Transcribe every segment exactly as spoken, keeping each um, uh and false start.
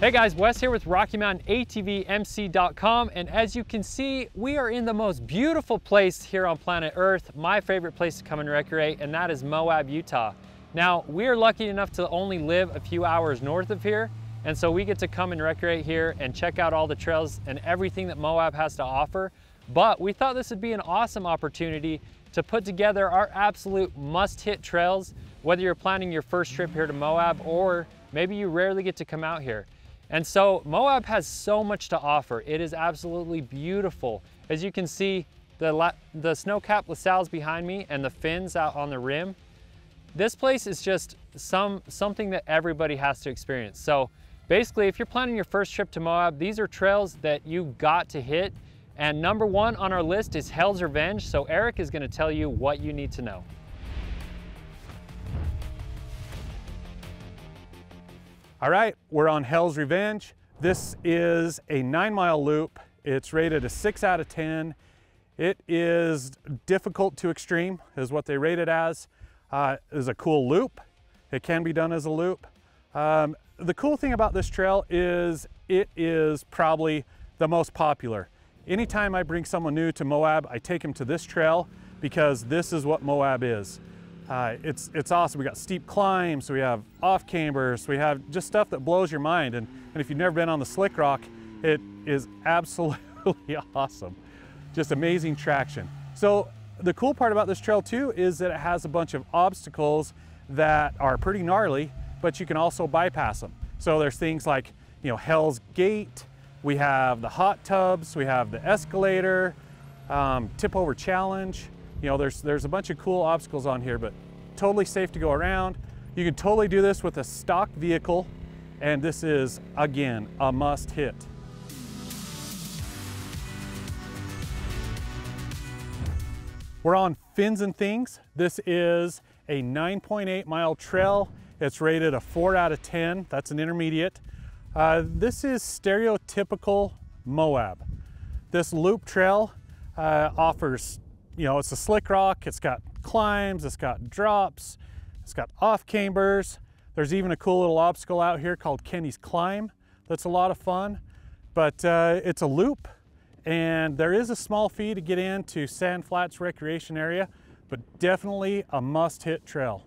Hey guys, Wes here with Rocky Mountain A T V M C dot com, and as you can see, we are in the most beautiful place here on planet Earth, my favorite place to come and recreate, and that is Moab, Utah. Now, we are lucky enough to only live a few hours north of here, and so we get to come and recreate here and check out all the trails and everything that Moab has to offer. But we thought this would be an awesome opportunity to put together our absolute must-hit trails, whether you're planning your first trip here to Moab or maybe you rarely get to come out here. And so Moab has so much to offer. It is absolutely beautiful. As you can see, the, the snow-capped LaSalle's behind me and the fins out on the rim. This place is just some, something that everybody has to experience. So basically, if you're planning your first trip to Moab, these are trails that you got to hit. And number one on our list is Hell's Revenge. So Eric is gonna tell you what you need to know. All right, we're on Hell's Revenge. This is a nine mile loop. It's rated a six out of ten. It is difficult to extreme is what they rate it as. Uh, it is a cool loop. It can be done as a loop. Um, the cool thing about this trail is it is probably the most popular. Anytime I bring someone new to Moab, I take them to this trail because this is what Moab is. Uh, it's, it's awesome. We got steep climbs, we have off cambers, we have just stuff that blows your mind. And, and if you've never been on the Slick Rock, it is absolutely awesome. Just amazing traction. So the cool part about this trail too is that it has a bunch of obstacles that are pretty gnarly, but you can also bypass them. So there's things like, you know, Hell's Gate, we have the hot tubs, we have the escalator, um, tip over challenge. You know, there's, there's a bunch of cool obstacles on here, but totally safe to go around. You can totally do this with a stock vehicle, and this is, again, a must hit. We're on Fins and Things. This is a nine point eight mile trail. It's rated a four out of ten. That's an intermediate. Uh, this is stereotypical Moab. This loop trail uh, offers, you know, it's a slick rock, it's got climbs, it's got drops, it's got off cambers. There's even a cool little obstacle out here called Kenny's Climb. That's a lot of fun, but uh, it's a loop, and there is a small fee to get into Sand Flats Recreation Area, but definitely a must-hit trail.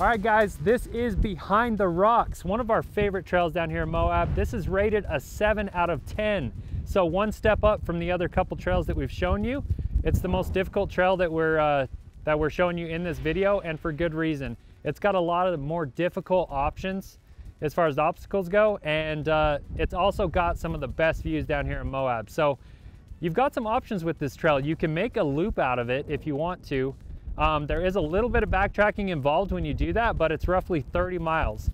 All right guys, this is Behind the Rocks, one of our favorite trails down here in Moab. This is rated a seven out of ten. So one step up from the other couple trails that we've shown you. It's the most difficult trail that we're, uh, that we're showing you in this video, and for good reason. It's got a lot of the more difficult options as far as the obstacles go, and uh, it's also got some of the best views down here in Moab. So you've got some options with this trail. You can make a loop out of it if you want to. Um, there is a little bit of backtracking involved when you do that, but it's roughly thirty miles.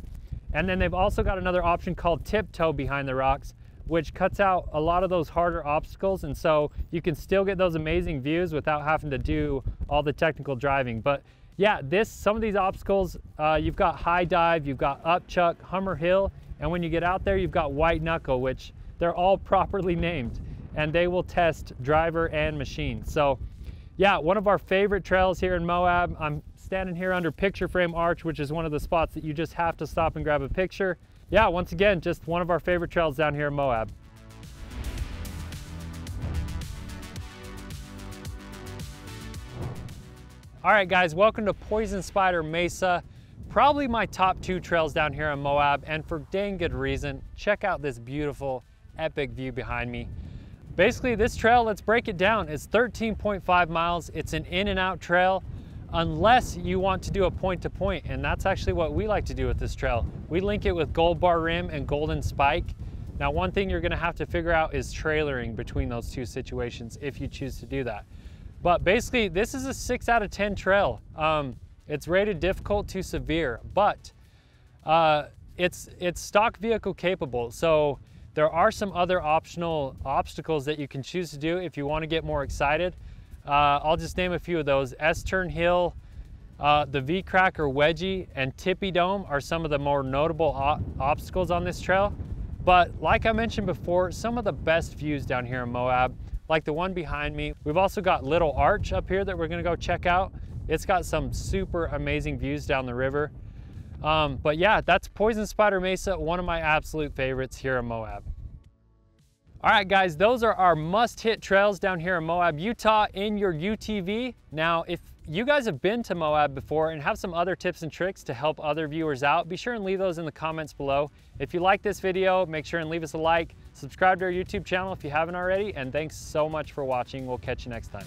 And then they've also got another option called Tiptoe Behind the Rocks, which cuts out a lot of those harder obstacles. And so you can still get those amazing views without having to do all the technical driving. But yeah, this, some of these obstacles, uh, you've got High Dive, you've got Up Chuck, Hummer Hill. And when you get out there, you've got White Knuckle, which they're all properly named, and they will test driver and machine. So yeah, one of our favorite trails here in Moab. I'm standing here under Picture Frame Arch, which is one of the spots that you just have to stop and grab a picture. Yeah, once again, just one of our favorite trails down here in Moab. All right, guys, welcome to Poison Spider Mesa. Probably my top two trails down here in Moab, and for dang good reason. Check out this beautiful, epic view behind me. Basically this trail, let's break it down. It's thirteen point five miles. It's an in and out trail, unless you want to do a point to point, and that's actually what we like to do with this trail. We link it with Gold Bar Rim and Golden Spike. Now, one thing you're gonna have to figure out is trailering between those two situations if you choose to do that. But basically this is a six out of ten trail. Um, it's rated difficult to severe, but uh, it's, it's stock vehicle capable. So there are some other optional obstacles that you can choose to do if you want to get more excited. Uh, I'll just name a few of those. S-Turn Hill, Uh, the V-Cracker Wedgie and Tippy Dome are some of the more notable obstacles on this trail. But like I mentioned before, some of the best views down here in Moab, like the one behind me. We've also got Little Arch up here that we're gonna go check out. It's got some super amazing views down the river. Um, but yeah, that's Poison Spider Mesa, one of my absolute favorites here in Moab. All right guys, those are our must-hit trails down here in Moab, Utah in your U T V. Now, if you guys have been to Moab before and have some other tips and tricks to help other viewers out, be sure and leave those in the comments below. If you like this video, make sure and leave us a like, subscribe to our YouTube channel if you haven't already, and thanks so much for watching. We'll catch you next time.